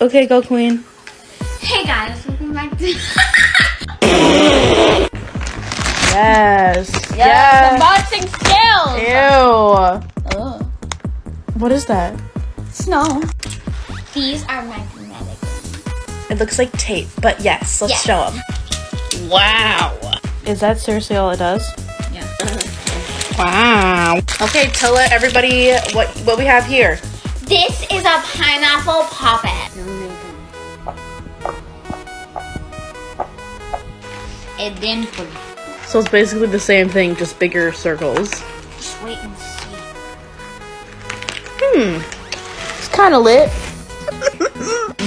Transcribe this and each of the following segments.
Okay, go Queen. Hey guys, welcome back to yes. Yes. Unboxing skills. Ew. Oh. What is that? Snow. These are magnetic. It looks like tape, but yes, let's show them. Wow. Is that seriously all it does? Yeah. Wow. Okay, tell everybody what we have here. This is a pineapple poppet. And then so it's basically the same thing, just bigger circles. Just wait and see. Hmm. It's kind of lit.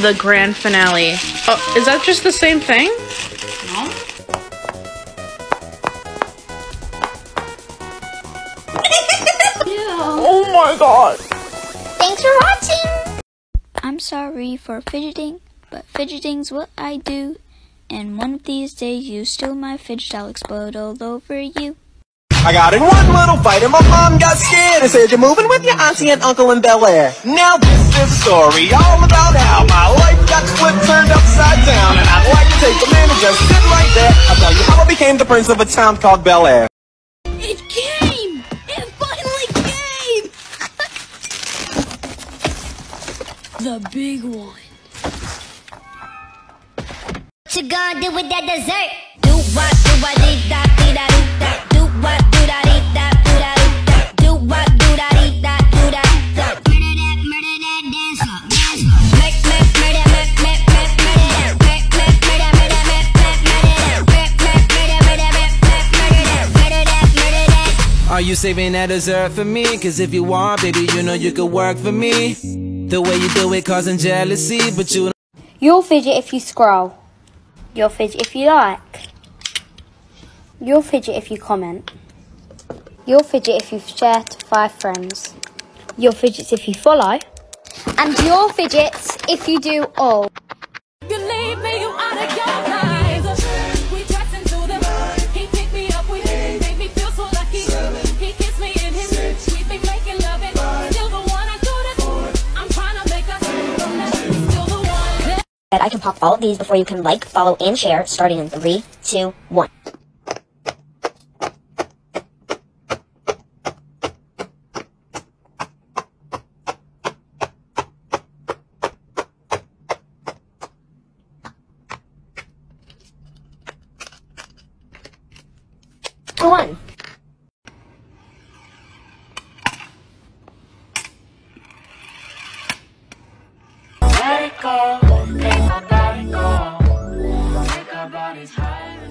The grand finale. Oh, is that just the same thing? No. Oh my god. Thanks for watching. I'm sorry for fidgeting, but fidgeting's what I do. And one of these days you steal my fidget, I'll explode all over you. I got in one little fight and my mom got scared and said, you're moving with your auntie and uncle in Bel Air. Now this is a story all about how my life got flipped, turned upside down. And I'd like to take the man and just sit right there. I'll tell you how I became the prince of a town called Bel Air. It came! It finally came! The big one. What you gonna do with that dessert? Do what, do what, do what, do that, do what, do that, do that. Are you saving that dessert for me? Cause if you are, baby, you know you could work for me. The way you do it causing jealousy, but you know you'll fidget if you scroll. You'll fidget if you like. You'll fidget if you comment. You'll fidget if you share to 5 friends. You'll fidget if you follow. And you'll fidget if you do all. Believe me, you out of your mind. We dress into the moon. He picked me up, we made me feel so lucky. He kissed me in his lips. We've been making love and still the one I do this. I'm trying to make us still the one. I can pop all of these before you can like, follow, and share, starting in 3, 2, 1. One. Let it go. Take our body go. Take our bodies high.